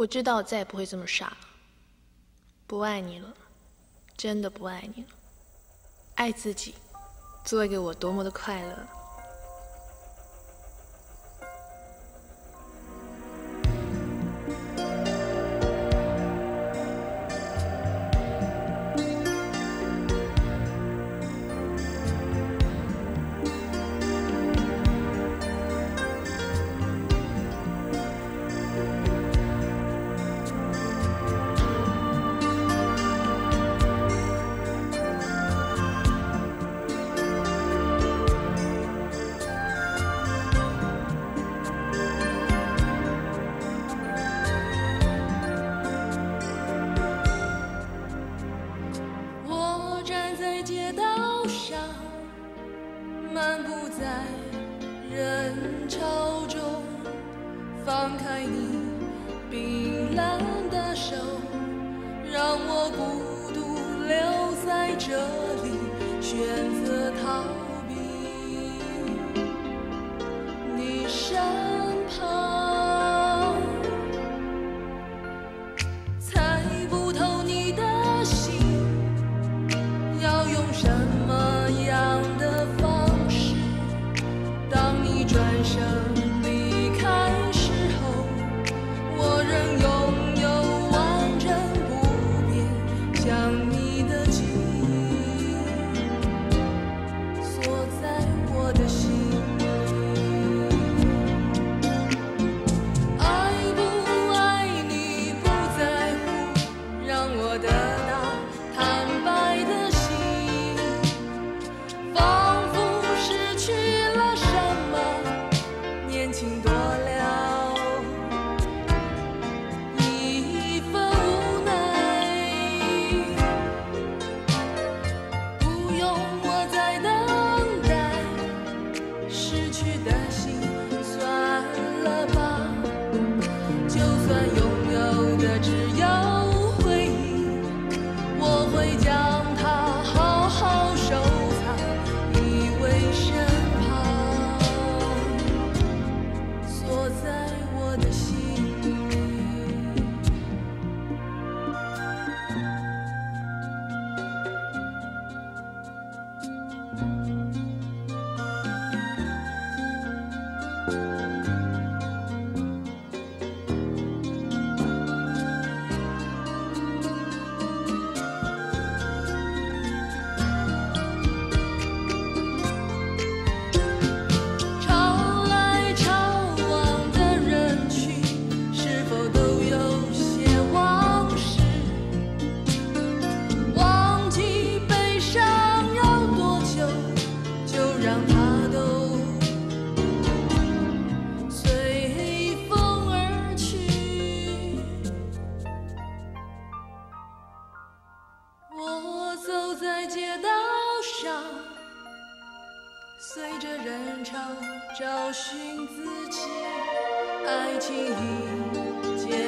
我知道再也不会这么傻，不爱你了，真的不爱你了。爱自己，做给我多么的快乐。 找寻自己，爱情已。